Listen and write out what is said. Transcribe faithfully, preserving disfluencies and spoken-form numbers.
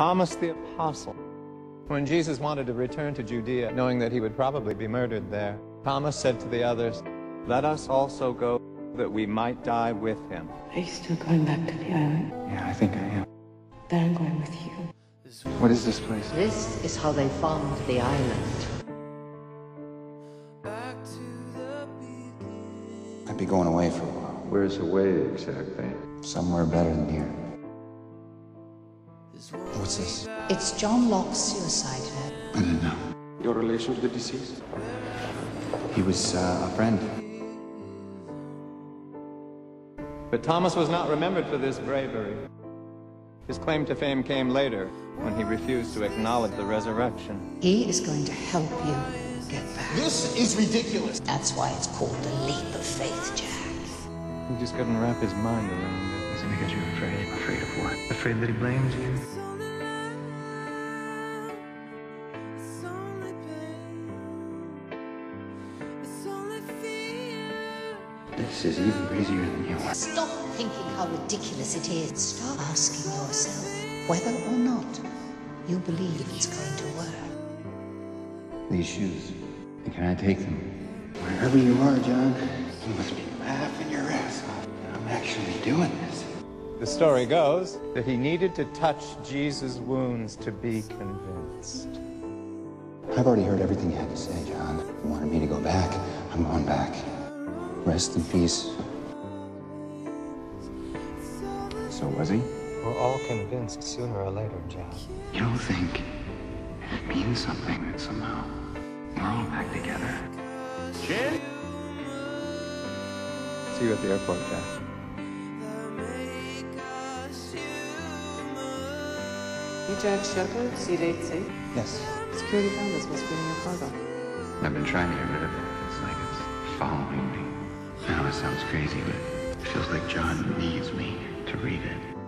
Thomas the Apostle. When Jesus wanted to return to Judea, knowing that he would probably be murdered there, Thomas said to the others, "Let us also go, that we might die with him." Are you still going back to the island? Yeah, I think I am. Then I'm going with you. What is this place? This is how they found the island. I'd be going away for a while. Where's away exactly? Somewhere better than here. What's this? It's John Locke's suicide. I don't know. Your relation to the deceased? He was uh, a friend. But Thomas was not remembered for this bravery. His claim to fame came later, when he refused to acknowledge the resurrection. He is going to help you get back. This is ridiculous. That's why it's called the leap of faith, Jack. He just couldn't wrap his mind around it. Is it because you're afraid? Afraid of what? Afraid that he blames you? This is even crazier than you are. Stop thinking how ridiculous it is. Start asking yourself whether or not you believe it's going to work. These shoes, can I take them? Wherever you are, John, you must be laughing your ass off. I'm actually doing this. The story goes that he needed to touch Jesus' wounds to be convinced. I've already heard everything you had to say, John. You wanted me to go back, I'm going back. Rest in peace. So was he? We're all convinced sooner or later, Jack. You don't think it means something that somehow we're all back together? Shin? See you at the airport, Jack. You Jack Shephard, C eight C? Yes. Security found us while screening your cargo. I've been trying to get rid of it. It's like it's following me. I know it sounds crazy, but it feels like John needs me to read it.